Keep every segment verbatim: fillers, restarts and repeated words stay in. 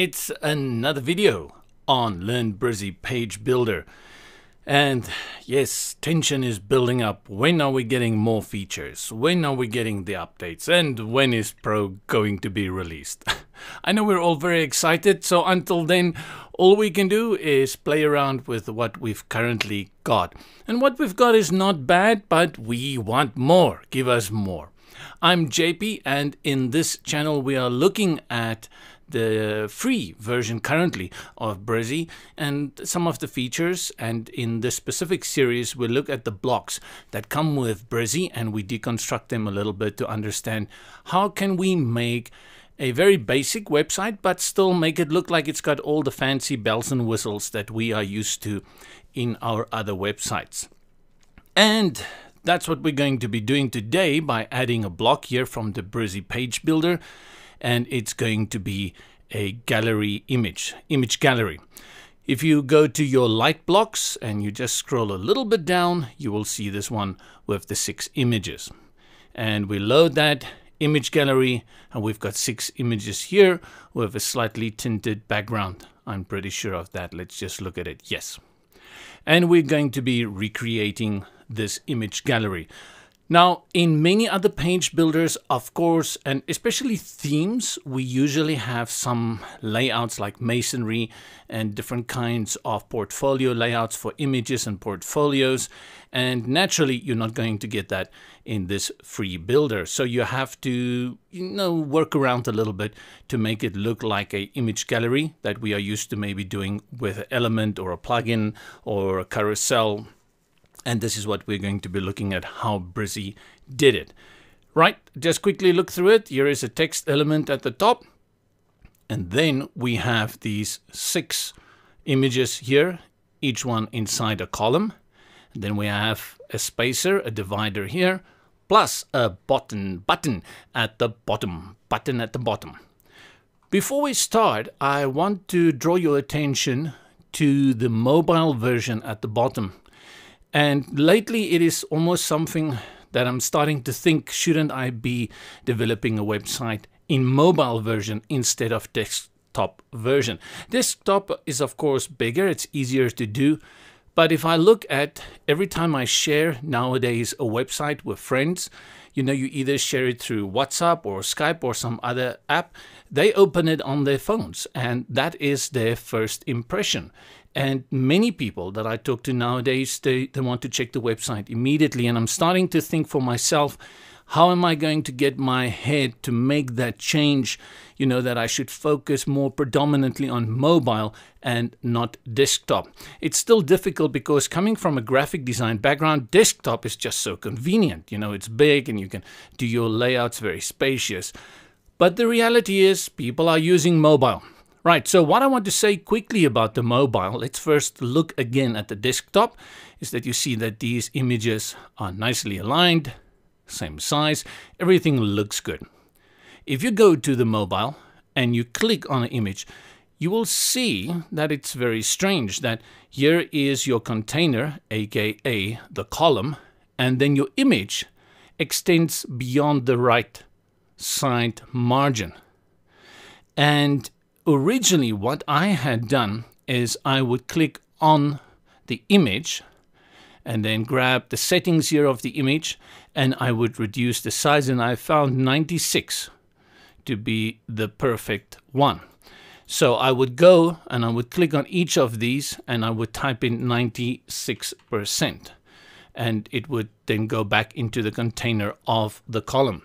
It's another video on Learn Brizy Page Builder. And yes, tension is building up. When are we getting more features? When are we getting the updates? And when is Pro going to be released? I know we're all very excited, so until then, all we can do is play around with what we've currently got. And what we've got is not bad, but we want more. Give us more. I'm J P, and in this channel we are looking at the free version currently of Brizy and some of the features, and in this specific series we look at the blocks that come with Brizy and we deconstruct them a little bit to understand how can we make a very basic website but still make it look like it's got all the fancy bells and whistles that we are used to in our other websites. And that's what we're going to be doing today by adding a block here from the Brizy Page Builder, and it's going to be a gallery image, image gallery. If you go to your light blocks and you just scroll a little bit down, you will see this one with the six images. And we load that image gallery and we've got six images here with a slightly tinted background. I'm pretty sure of that. Let's just look at it. Yes. And we're going to be recreating this image gallery. Now, in many other page builders, of course, and especially themes, we usually have some layouts like masonry and different kinds of portfolio layouts for images and portfolios. And naturally, you're not going to get that in this free builder. So you have to, you know, work around a little bit to make it look like an image gallery that we are used to maybe doing with an element or a plugin or a carousel. And this is what we're going to be looking at, how Brizy did it. Right, just quickly look through it. Here is a text element at the top. And then we have these six images here, each one inside a column. And then we have a spacer, a divider here, plus a button, button at the bottom, button at the bottom. Before we start, I want to draw your attention to the mobile version at the bottom. And lately, it is almost something that I'm starting to think, shouldn't I be developing a website in mobile version instead of desktop version? Desktop is, of course, bigger. It's easier to do. But if I look at every time I share nowadays a website with friends, you know, you either share it through WhatsApp or Skype or some other app, they open it on their phones. And that is their first impression. And many people that I talk to nowadays, they, they want to check the website immediately. And I'm starting to think for myself, how am I going to get my head to make that change? You know, that I should focus more predominantly on mobile and not desktop. It's still difficult because coming from a graphic design background, desktop is just so convenient. You know, it's big and you can do your layouts very spacious. But the reality is people are using mobile. Right, so what I want to say quickly about the mobile, let's first look again at the desktop, is that you see that these images are nicely aligned, same size, everything looks good. If you go to the mobile and you click on an image, you will see that it's very strange that here is your container, aka the column, and then your image extends beyond the right side margin. And originally, what I had done is I would click on the image and then grab the settings here of the image and I would reduce the size, and I found ninety-six to be the perfect one. So I would go and I would click on each of these and I would type in ninety-six percent, and it would then go back into the container of the column.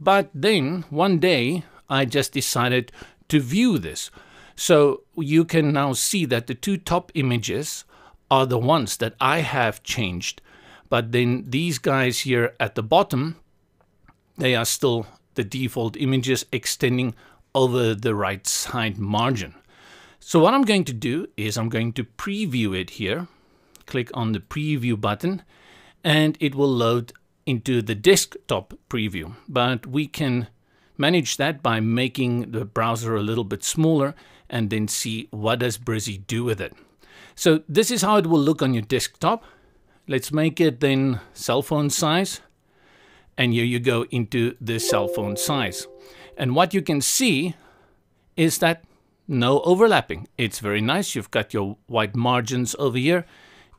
But then one day I just decided to view this. So you can now see that the two top images are the ones that I have changed, but then these guys here at the bottom, they are still the default images extending over the right side margin. So what I'm going to do is I'm going to preview it here. Click on the preview button and it will load into the desktop preview, but we can manage that by making the browser a little bit smaller and then see what does Brizy do with it. So this is how it will look on your desktop. Let's make it then cell phone size. And here you go into the cell phone size. And what you can see is that no overlapping. It's very nice. You've got your white margins over here.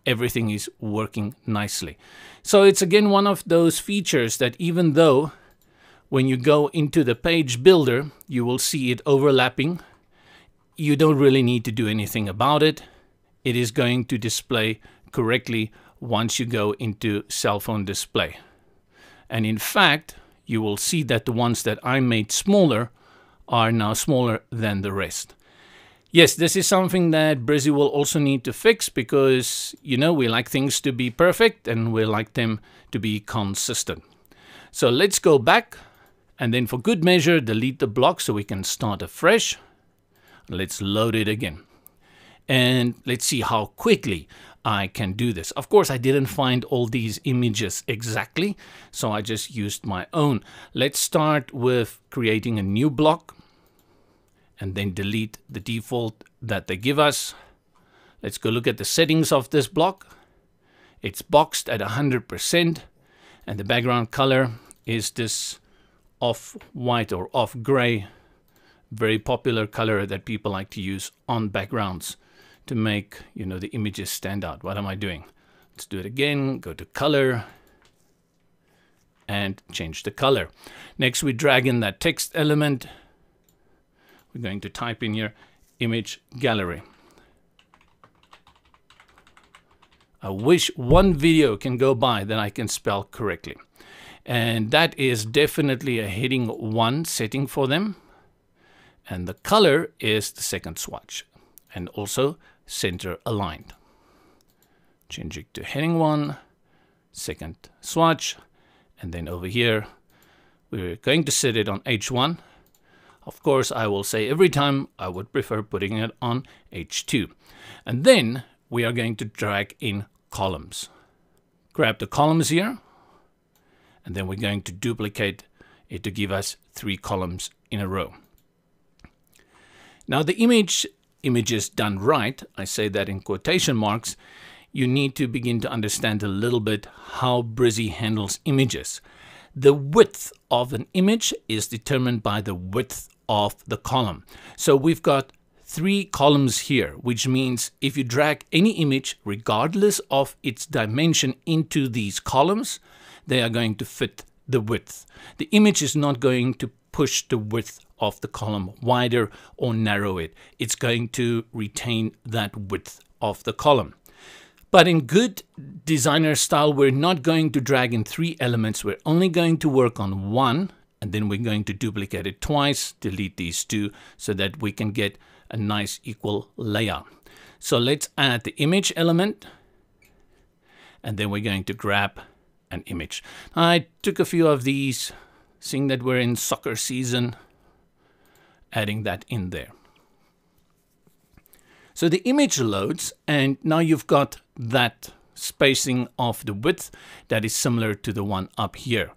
Everything is working nicely. So it's again one of those features that even though when you go into the page builder, you will see it overlapping, you don't really need to do anything about it. It is going to display correctly once you go into cell phone display. And in fact, you will see that the ones that I made smaller are now smaller than the rest. Yes, this is something that Brizy will also need to fix because, you know, we like things to be perfect and we like them to be consistent. So let's go back and then for good measure, delete the block so we can start afresh. Let's load it again. And let's see how quickly I can do this. Of course, I didn't find all these images exactly, so I just used my own. Let's start with creating a new block and then delete the default that they give us. Let's go look at the settings of this block. It's boxed at one hundred percent and the background color is this off-white or off-gray, very popular color that people like to use on backgrounds to make, you know, the images stand out. What am I doing? Let's do it again, go to color and change the color. Next, we drag in that text element. We're going to type in here, image gallery. I wish one video can go by that I can spell correctly. And that is definitely a heading one setting for them. And the color is the second swatch and also center aligned. Change it to heading one, second swatch. And then over here, we're going to set it on H one. Of course, I will say every time I would prefer putting it on H two. And then we are going to drag in columns. Grab the columns here. And then we're going to duplicate it to give us three columns in a row. Now the image, images done right, I say that in quotation marks, you need to begin to understand a little bit how Brizy handles images. The width of an image is determined by the width of the column. So we've got three columns here, which means if you drag any image, regardless of its dimension, into these columns, they are going to fit the width. The image is not going to push the width of the column wider or narrow it. It's going to retain that width of the column. But in good designer style, we're not going to drag in three elements. We're only going to work on one, and then we're going to duplicate it twice, delete these two, so that we can get a nice equal layout. So let's add the image element, and then we're going to grab an image. I took a few of these, seeing that we're in soccer season, adding that in there. So the image loads, and now you've got that spacing of the width that is similar to the one up here.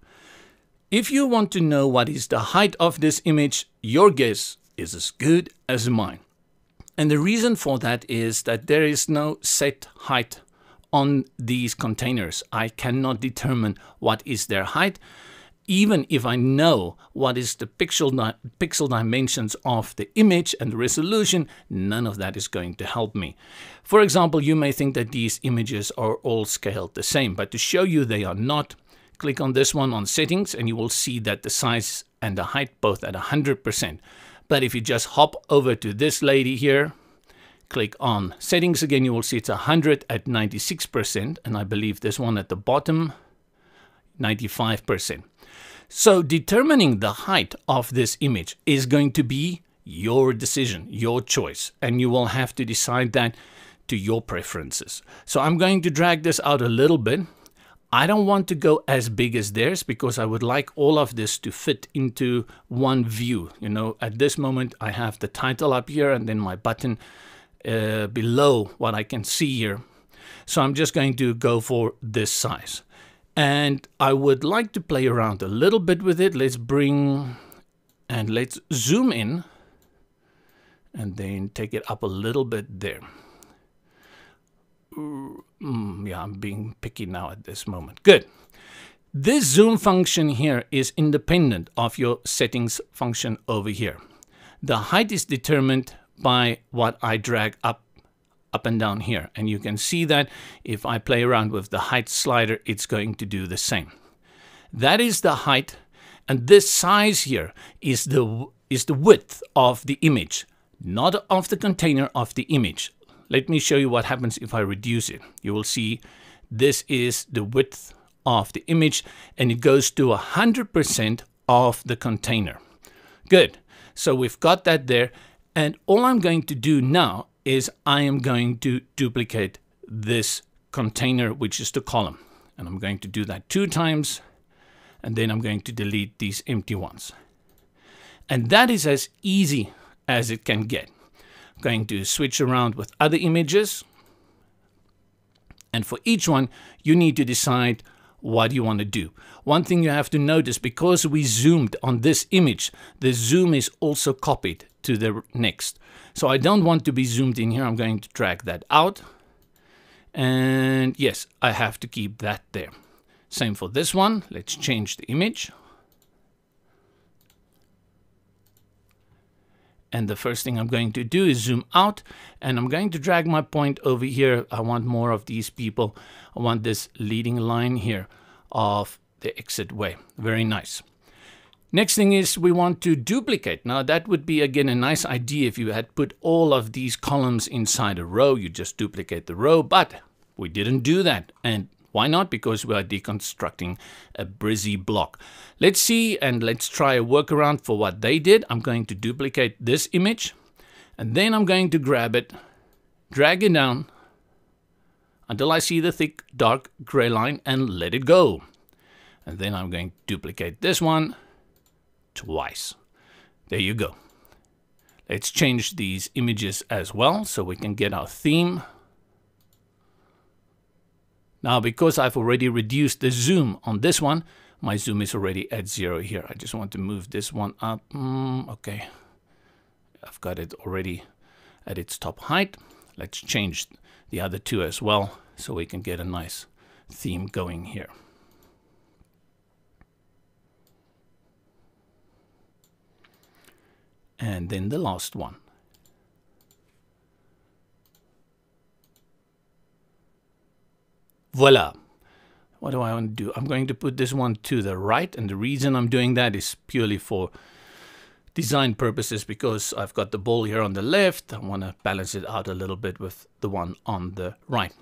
If you want to know what is the height of this image, your guess is as good as mine. And the reason for that is that there is no set height on these containers. I cannot determine what is their height. Even if I know what is the pixel, di pixel dimensions of the image and the resolution, none of that is going to help me. For example, you may think that these images are all scaled the same, but to show you they are not, click on this one on settings and you will see that the size and the height both at one hundred percent. But if you just hop over to this lady here, click on settings again, you will see it's one hundred at ninety-six percent, and I believe this one at the bottom, ninety-five percent. So determining the height of this image is going to be your decision, your choice, and you will have to decide that to your preferences. So I'm going to drag this out a little bit. I don't want to go as big as theirs because I would like all of this to fit into one view. You know, at this moment I have the title up here and then my button uh, below what I can see here. So I'm just going to go for this size. And I would like to play around a little bit with it. Let's bring and let's zoom in and then take it up a little bit there. Mm, yeah, I'm being picky now at this moment. Good. This zoom function here is independent of your settings function over here. The height is determined by what I drag up, up and down here. And you can see that if I play around with the height slider, it's going to do the same. That is the height. And this size here is the, is the width of the image, not of the container, of the image. Let me show you what happens if I reduce it. You will see this is the width of the image and it goes to one hundred percent of the container. Good. So we've got that there. And all I'm going to do now is I am going to duplicate this container, which is the column. And I'm going to do that two times. And then I'm going to delete these empty ones. And that is as easy as it can get. I'm going to switch around with other images. And for each one, you need to decide what you want to do. One thing you have to notice, because we zoomed on this image, the zoom is also copied to the next. So I don't want to be zoomed in here. I'm going to drag that out. And yes, I have to keep that there. Same for this one. Let's change the image. And the first thing I'm going to do is zoom out, and I'm going to drag my point over here. I want more of these people. I want this leading line here of the exit way. Very nice. Next thing is we want to duplicate. Now that would be again a nice idea if you had put all of these columns inside a row. You just duplicate the row, but we didn't do that. And why not? Because we are deconstructing a Brizy block. Let's see and let's try a workaround for what they did. I'm going to duplicate this image and then I'm going to grab it, drag it down until I see the thick dark gray line and let it go. And then I'm going to duplicate this one twice. There you go. Let's change these images as well so we can get our theme. Now, because I've already reduced the zoom on this one, my zoom is already at zero here. I just want to move this one up. Mm, okay. I've got it already at its top height. Let's change the other two as well so we can get a nice theme going here. And then the last one. Voila. What do I want to do? I'm going to put this one to the right. And the reason I'm doing that is purely for design purposes, because I've got the ball here on the left. I want to balance it out a little bit with the one on the right.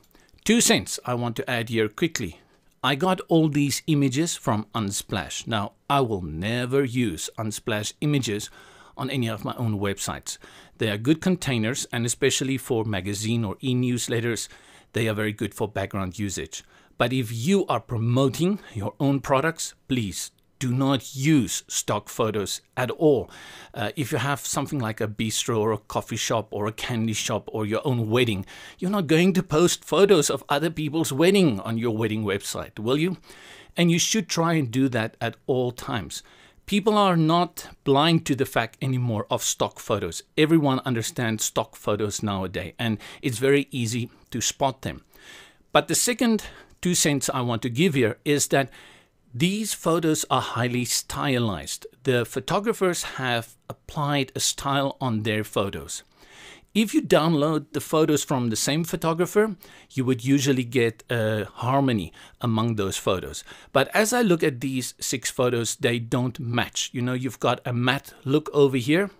Two cents I want to add here quickly. I got all these images from Unsplash. Now, I will never use Unsplash images on any of my own websites. They are good containers, and especially for magazine or e-newsletters, they are very good for background usage. But if you are promoting your own products, please do not use stock photos at all. Uh, if you have something like a bistro or a coffee shop or a candy shop or your own wedding, you're not going to post photos of other people's wedding on your wedding website, will you? And you should try and do that at all times. People are not blind to the fact anymore of stock photos. Everyone understands stock photos nowadays, and it's very easy to spot them. But the second two cents I want to give here is that these photos are highly stylized. The photographers have applied a style on their photos. If you download the photos from the same photographer, you would usually get a harmony among those photos. But as I look at these six photos, they don't match. You know, you've got a matte look over here.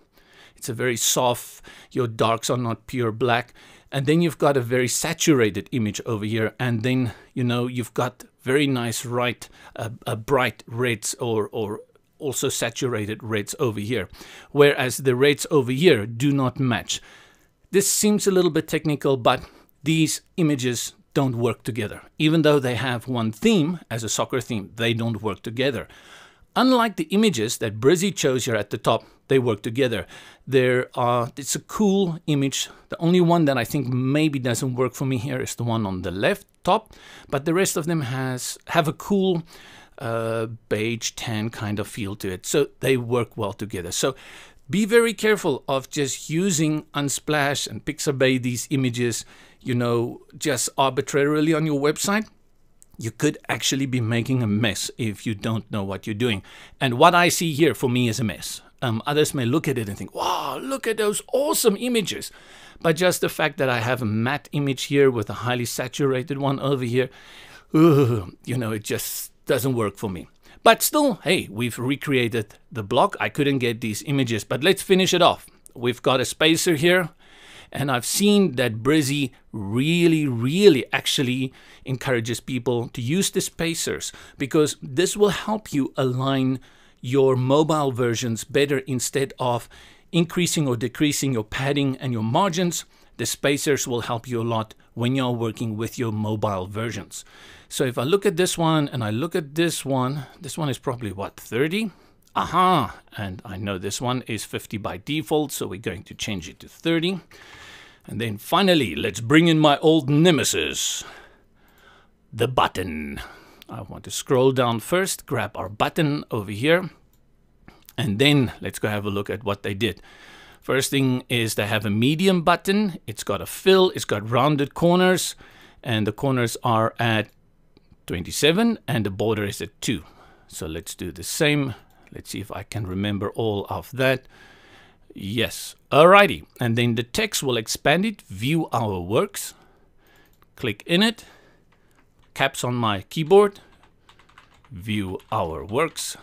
It's a very soft, your darks are not pure black. And then you've got a very saturated image over here. And then, you know, you've got very nice right, uh, uh, bright reds or, or also saturated reds over here. Whereas the reds over here do not match. This seems a little bit technical, but these images don't work together. Even though they have one theme as a soccer theme, they don't work together. Unlike the images that Brizy chose here at the top, they work together. There are, it's a cool image. The only one that I think maybe doesn't work for me here is the one on the left top, but the rest of them has have a cool uh, beige tan kind of feel to it. So they work well together. So be very careful of just using Unsplash and Pixabay, these images, you know, just arbitrarily on your website. You could actually be making a mess if you don't know what you're doing. And what I see here for me is a mess. Um, others may look at it and think, wow, look at those awesome images. But just the fact that I have a matte image here with a highly saturated one over here, ugh, you know, it just doesn't work for me. But still, hey, we've recreated the block. I couldn't get these images, but let's finish it off. We've got a spacer here, and I've seen that Brizy really, really actually encourages people to use the spacers, because this will help you align your mobile versions better. Instead of increasing or decreasing your padding and your margins, the spacers will help you a lot when you're working with your mobile versions. So if I look at this one and I look at this one, this one is probably what, thirty? Aha, and I know this one is fifty by default, so we're going to change it to thirty. And then finally, let's bring in my old nemesis, the button. I want to scroll down first, grab our button over here, and then let's go have a look at what they did. First thing is they have a medium button. It's got a fill, it's got rounded corners, and the corners are at twenty-seven and the border is at two. So let's do the same. Let's see if I can remember all of that. Yes, alrighty. And then the text will expand it, view our works, click in it, caps on my keyboard, view our works.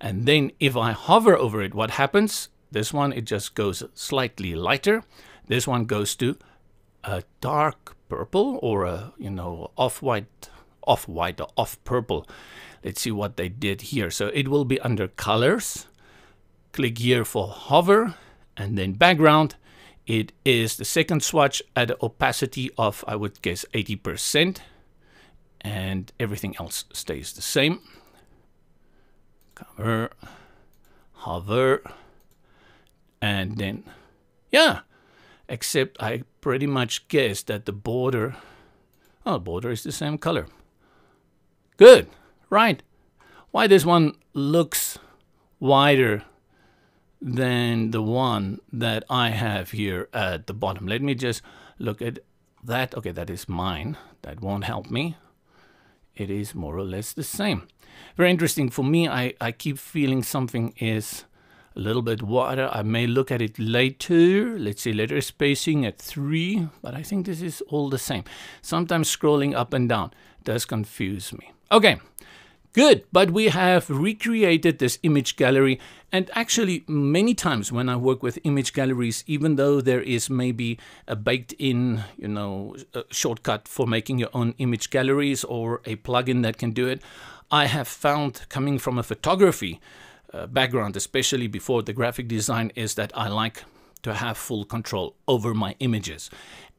And then if I hover over it, what happens? This one, it just goes slightly lighter. This one goes to a dark purple, or a, you know, off-white, off-white or off-purple. Let's see what they did here. So it will be under colors. Click here for hover, and then background. It is the second swatch at an opacity of, I would guess, eighty percent. And everything else stays the same. Cover, hover, and then, yeah. Except I pretty much guessed that the border, oh, border is the same color. Good, right. Why this one looks wider than the one that I have here at the bottom. Let me just look at that. Okay, that is mine. That won't help me. It is more or less the same. Very interesting for me. I, I keep feeling something is a little bit wider. I may look at it later. Let's see, letter spacing at three, but I think this is all the same. Sometimes scrolling up and down does confuse me. Okay, good. But we have recreated this image gallery. And actually, many times when I work with image galleries, even though there is maybe a baked-in, you know, a shortcut for making your own image galleries or a plugin that can do it, I have found, coming from a photography uh, background, especially before the graphic design, is that I like to have full control over my images.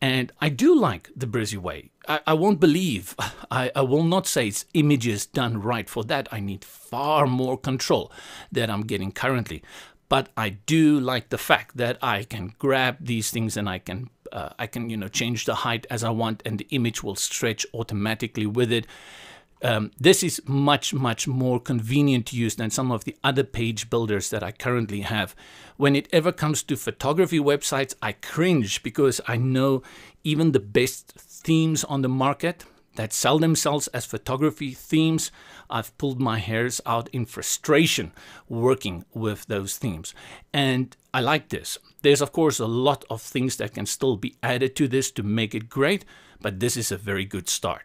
And I do like the Brizy way. I, I won't believe, I, I will not say it's images done right. For that, I need far more control than I'm getting currently. But I do like the fact that I can grab these things and I can, uh, I can, you know, change the height as I want, and the image will stretch automatically with it. Um, this is much, much more convenient to use than some of the other page builders that I currently have. When it ever comes to photography websites, I cringe, because I know even the best themes on the market that sell themselves as photography themes, I've pulled my hairs out in frustration working with those themes. And I like this. There's, of course, a lot of things that can still be added to this to make it great, but this is a very good start.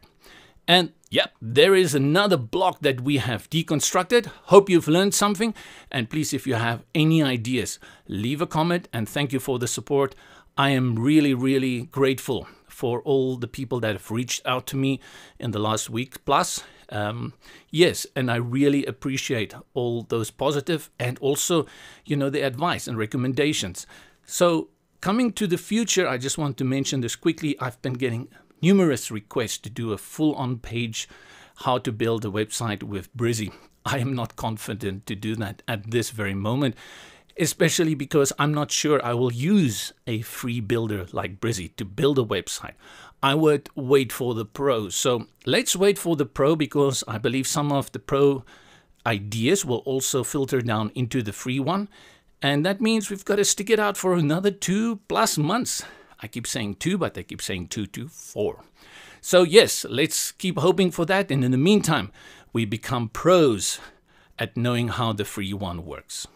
And yep, there is another block that we have deconstructed. Hope you've learned something. And please, if you have any ideas, leave a comment, and thank you for the support. I am really, really grateful for all the people that have reached out to me in the last week plus. Um, yes, and I really appreciate all those positive and also, you know, the advice and recommendations. So coming to the future, I just want to mention this quickly. I've been getting numerous requests to do a full-on page, how to build a website with Brizy. I am not confident to do that at this very moment, especially because I'm not sure I will use a free builder like Brizy to build a website. I would wait for the pro. So let's wait for the pro, because I believe some of the pro ideas will also filter down into the free one. And that means we've got to stick it out for another two plus months. I keep saying two, but they keep saying two to four. So yes, let's keep hoping for that. And in the meantime, we become pros at knowing how the free one works.